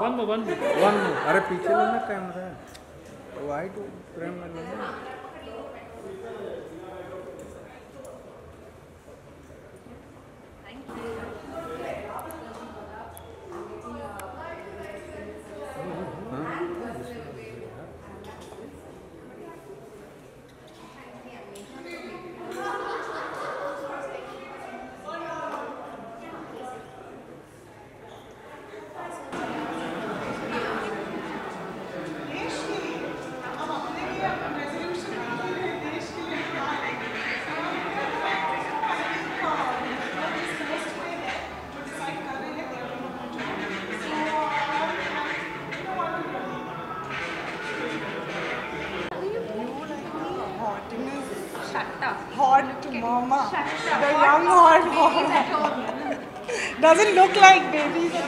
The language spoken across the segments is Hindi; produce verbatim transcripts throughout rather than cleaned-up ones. वन वन वन अरे पीछे लेना कैमरा है वाई टू फ्रेम में लेना Mama, the young hot mama. Doesn't look like babies.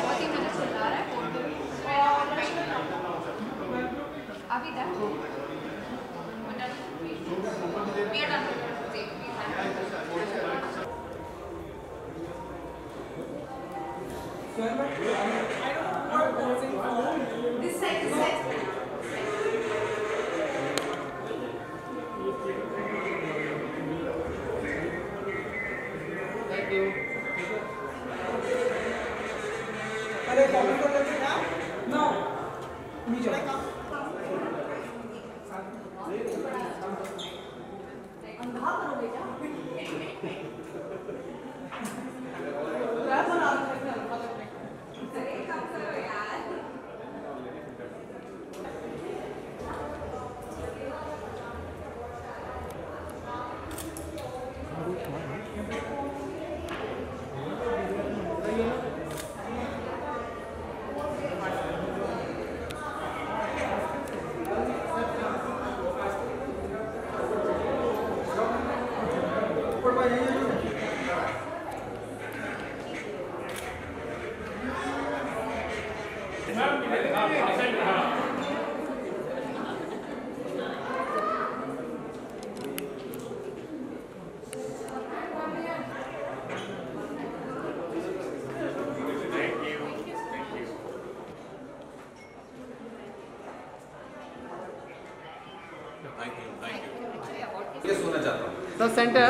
तो सेंटर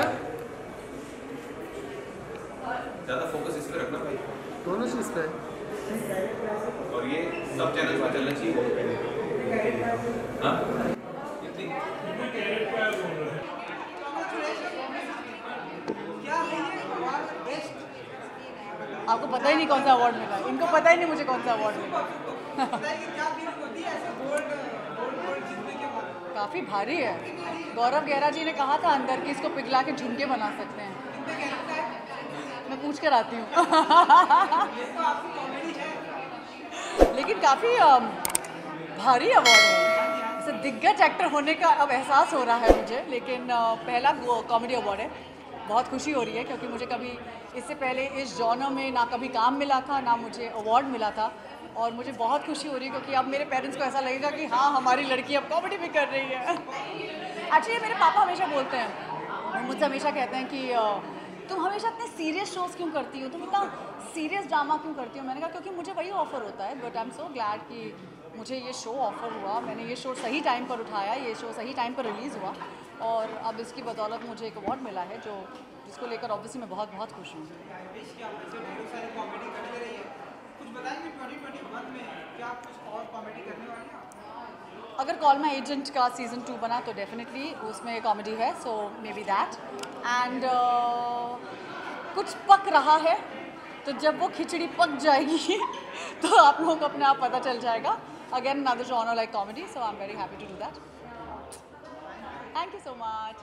ज़्यादा फोकस इस पे रखना भाई, दोनों चीज़ पे, और ये सब चैनल पर चलना चाहिए। हाँ आपको पता ही नहीं कौन सा अवार्ड मिला, इनको पता ही नहीं मुझे कौन सा अवार्ड मिला। काफ़ी भारी है। गौरव गेरा जी ने कहा था अंदर कि इसको पिघला के झुमके बना सकते हैं। मैं पूछ कर आती हूँ। लेकिन काफ़ी भारी अवार्ड है, जैसे दिग्गज एक्टर होने का अब एहसास हो रहा है मुझे। लेकिन पहला कॉमेडी अवार्ड है, बहुत खुशी हो रही है क्योंकि मुझे कभी इससे पहले इस जॉनर में ना कभी काम मिला था, ना मुझे अवार्ड मिला था। और मुझे बहुत खुशी हो रही है क्योंकि अब मेरे पेरेंट्स को ऐसा लगेगा कि हाँ हमारी लड़की अब कॉमेडी भी कर रही है। एक्चुअली मेरे पापा हमेशा बोलते हैं, मुझसे हमेशा कहते हैं कि तुम हमेशा इतने सीरियस शोज़ क्यों करती हो, तुम इतना सीरियस ड्रामा क्यों करती हो। मैंने कहा क्योंकि मुझे वही ऑफ़र होता है, but I am so glad कि मुझे ये शो ऑफ़र हुआ, मैंने ये शो सही टाइम पर उठाया, ये शो सही टाइम पर रिलीज़ हुआ और अब इसकी बदौलत मुझे एक अवार्ड मिला है जो जिसको लेकर ऑब्वियसली मैं बहुत बहुत खुश हूँ। अगर कॉल माय एजेंट का सीज़न टू बना तो डेफिनेटली उसमें कॉमेडी है, so maybe that and कुछ पक रहा है तो जब वो खिचड़ी पक जाएगी तो आप लोगों को अपने आप पता चल जाएगा। Again another genre like comedy, so I'm very happy to do that. Thank you so much.